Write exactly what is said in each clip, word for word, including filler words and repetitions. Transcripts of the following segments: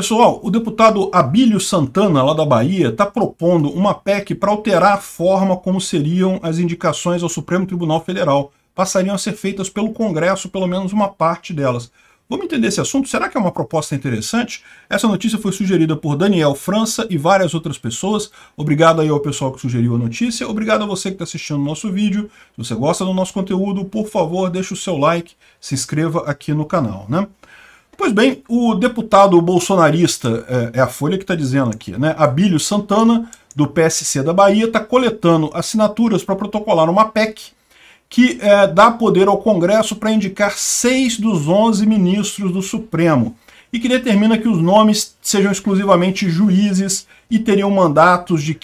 Pessoal, o deputado Abílio Santana, lá da Bahia, está propondo uma P E C para alterar a forma como seriam as indicações ao Supremo Tribunal Federal. Passariam a ser feitas pelo Congresso, pelo menos uma parte delas. Vamos entender esse assunto? Será que é uma proposta interessante? Essa notícia foi sugerida por Daniel França e várias outras pessoas. Obrigado aí ao pessoal que sugeriu a notícia. Obrigado a você que está assistindo o nosso vídeo. Se você gosta do nosso conteúdo, por favor, deixa o seu like, se inscreva aqui no canal, né? Pois bem, o deputado bolsonarista, é a Folha que está dizendo aqui, né? Abílio Santana, do P S C da Bahia, está coletando assinaturas para protocolar uma P E C que é, dá poder ao Congresso para indicar seis dos onze ministros do Supremo e que determina que os nomes sejam exclusivamente juízes e teriam mandatos de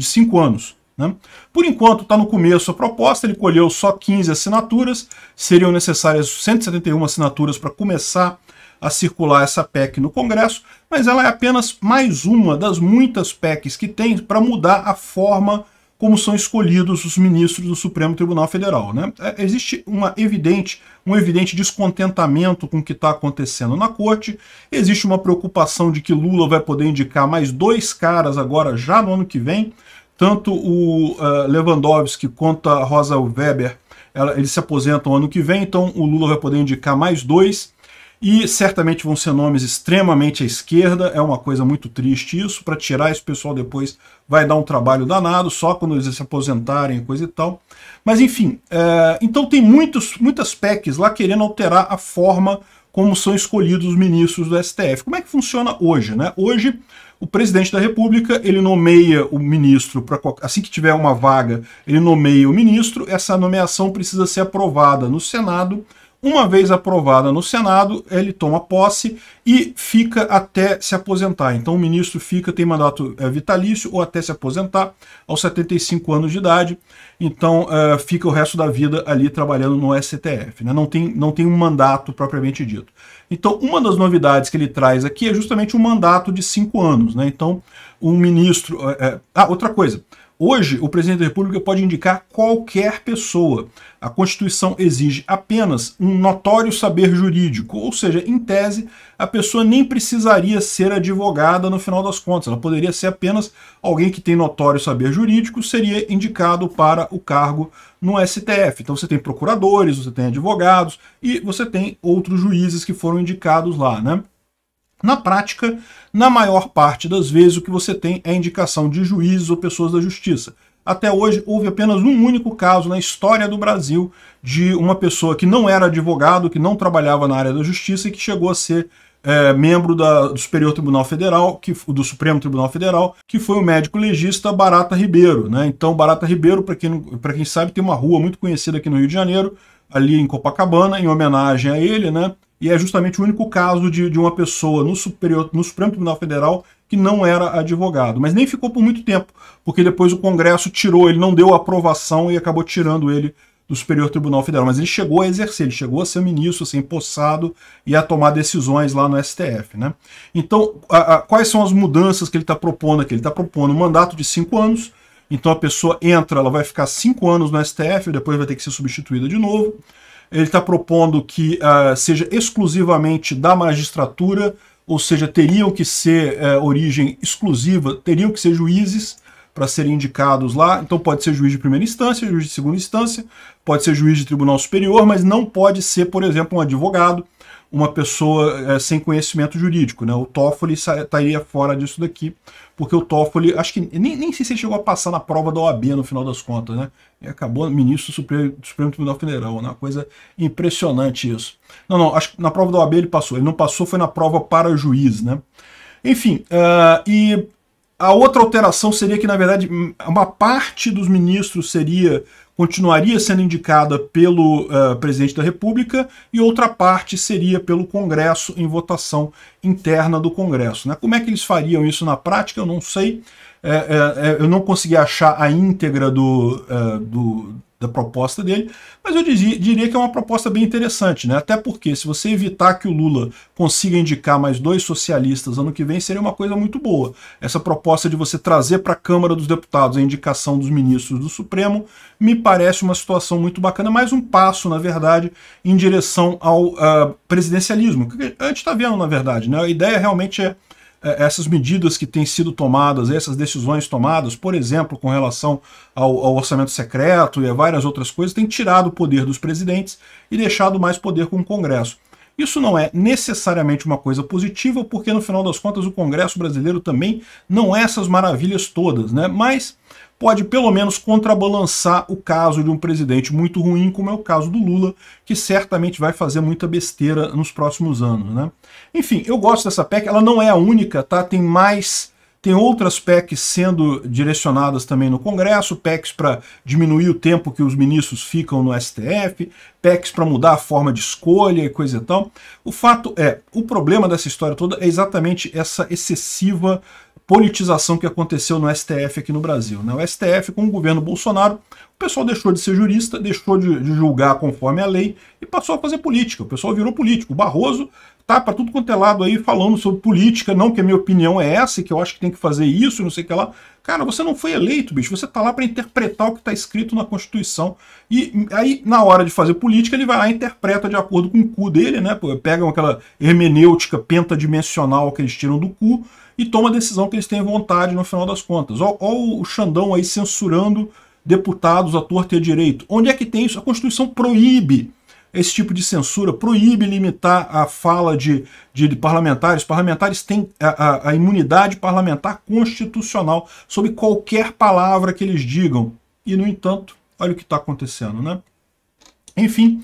cinco anos. Né? Por enquanto, está no começo a proposta, ele colheu só quinze assinaturas, seriam necessárias cento e setenta e uma assinaturas para começar a circular essa P E C no Congresso, mas ela é apenas mais uma das muitas P E Cs que tem para mudar a forma como são escolhidos os ministros do Supremo Tribunal Federal. Né? Existe uma evidente, um evidente descontentamento com o que está acontecendo na corte, existe uma preocupação de que Lula vai poder indicar mais dois caras agora já no ano que vem. Tanto o uh, Lewandowski quanto a Rosa Weber, ela, eles se aposentam ano que vem, então o Lula vai poder indicar mais dois, e certamente vão ser nomes extremamente à esquerda, é uma coisa muito triste isso, para tirar esse pessoal depois vai dar um trabalho danado, só quando eles se aposentarem e coisa e tal. Mas enfim, é, então tem muitos, muitas P E Cs lá querendo alterar a forma como são escolhidos os ministros do S T F. Como é que funciona hoje, né? Hoje, o presidente da República, ele nomeia o ministro, pra, assim que tiver uma vaga, ele nomeia o ministro, essa nomeação precisa ser aprovada no Senado. Uma vez aprovada no Senado, ele toma posse e fica até se aposentar. Então o ministro fica, tem mandato é, vitalício ou até se aposentar aos setenta e cinco anos de idade. Então é, fica o resto da vida ali trabalhando no S T F. Né? Não tem, não tem um mandato propriamente dito. Então uma das novidades que ele traz aqui é justamente um mandato de cinco anos. Né? Então um ministro... É... Ah, outra coisa. Hoje, o presidente da República pode indicar qualquer pessoa. A Constituição exige apenas um notório saber jurídico, ou seja, em tese, a pessoa nem precisaria ser advogada no final das contas. Ela poderia ser apenas alguém que tem notório saber jurídico, seria indicado para o cargo no S T F. Então você tem procuradores, você tem advogados e você tem outros juízes que foram indicados lá, né? Na prática, na maior parte das vezes, o que você tem é indicação de juízes ou pessoas da justiça. Até hoje, houve apenas um único caso na história do Brasil de uma pessoa que não era advogado, que não trabalhava na área da justiça e que chegou a ser é, membro da, do Superior Tribunal Federal, que, do Supremo Tribunal Federal, que foi o médico legista Barata Ribeiro. Né? Então, Barata Ribeiro, para quem, para quem sabe, tem uma rua muito conhecida aqui no Rio de Janeiro, ali em Copacabana, em homenagem a ele, né? E é justamente o único caso de, de uma pessoa no, superior, no Supremo Tribunal Federal que não era advogado. Mas nem ficou por muito tempo, porque depois o Congresso tirou, ele não deu aprovação e acabou tirando ele do Superior Tribunal Federal. Mas ele chegou a exercer, ele chegou a ser ministro, a ser empossado e a tomar decisões lá no S T F. Né? Então, a, a, quais são as mudanças que ele está propondo aqui? Ele está propondo um mandato de cinco anos, então a pessoa entra, ela vai ficar cinco anos no S T F, depois vai ter que ser substituída de novo. Ele está propondo que uh, seja exclusivamente da magistratura, ou seja, teriam que ser uh, origem exclusiva, teriam que ser juízes para serem indicados lá. Então pode ser juiz de primeira instância, juiz de segunda instância, pode ser juiz de tribunal superior, mas não pode ser, por exemplo, um advogado, uma pessoa uh, sem conhecimento jurídico. Né? O Toffoli estaria fora disso daqui, porque o Toffoli, acho que nem, nem sei se ele chegou a passar na prova da O A B no final das contas, né? E acabou ministro do Supremo, do Supremo Tribunal Federal, né? Uma coisa impressionante isso. Não, não, acho que na prova da O A B ele passou. Ele não passou, foi na prova para juiz, né? Enfim, uh, e a outra alteração seria que, na verdade, uma parte dos ministros seria, continuaria sendo indicada pelo uh, presidente da República e outra parte seria pelo Congresso em votação interna do Congresso. Né? Como é que eles fariam isso na prática? Eu não sei. É, é, eu não consegui achar a íntegra do, é, do, da proposta dele, mas eu dizia, diria que é uma proposta bem interessante, né? Até porque se você evitar que o Lula consiga indicar mais dois socialistas ano que vem, seria uma coisa muito boa. Essa proposta de você trazer para a Câmara dos Deputados a indicação dos ministros do Supremo me parece uma situação muito bacana, mais um passo, na verdade, em direção ao uh, presidencialismo, que a gente está vendo, na verdade, né? A ideia realmente é essas medidas que têm sido tomadas, essas decisões tomadas, por exemplo, com relação ao, ao orçamento secreto e a várias outras coisas, têm tirado o poder dos presidentes e deixado mais poder com o Congresso. Isso não é necessariamente uma coisa positiva, porque no final das contas o Congresso brasileiro também não é essas maravilhas todas, né? Mas pode pelo menos contrabalançar o caso de um presidente muito ruim, como é o caso do Lula, que certamente vai fazer muita besteira nos próximos anos, né? Enfim, eu gosto dessa P E C, ela não é a única, tá? Tem mais, tem outras P E Cs sendo direcionadas também no Congresso, P E Cs para diminuir o tempo que os ministros ficam no S T F, P E Cs para mudar a forma de escolha e coisa e tal. O fato é, o problema dessa história toda é exatamente essa excessiva politização que aconteceu no S T F aqui no Brasil, né? O S T F, com o governo Bolsonaro, o pessoal deixou de ser jurista, deixou de, de julgar conforme a lei e passou a fazer política. O pessoal virou político. O Barroso tá para tudo quanto é lado aí falando sobre política, não que a minha opinião é essa, que eu acho que tem que fazer isso, não sei o que lá. Cara, você não foi eleito, bicho. Você tá lá para interpretar o que tá escrito na Constituição. E aí, na hora de fazer política, ele vai lá e interpreta de acordo com o cu dele, né? Pegam aquela hermenêutica pentadimensional que eles tiram do cu e toma a decisão que eles têm vontade no final das contas. Olha o Xandão aí censurando deputados à torta e à direita. Onde é que tem isso? A Constituição proíbe esse tipo de censura, proíbe limitar a fala de, de, de parlamentares. Parlamentares têm a, a, a imunidade parlamentar constitucional sobre qualquer palavra que eles digam. E, no entanto, olha o que está acontecendo, né? Enfim,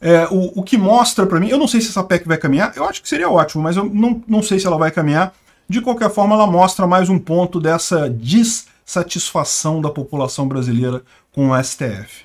é, o, o que mostra para mim... Eu não sei se essa P E C vai caminhar. Eu acho que seria ótimo, mas eu não, não sei se ela vai caminhar. De qualquer forma, ela mostra mais um ponto dessa dissatisfação da população brasileira com o S T F.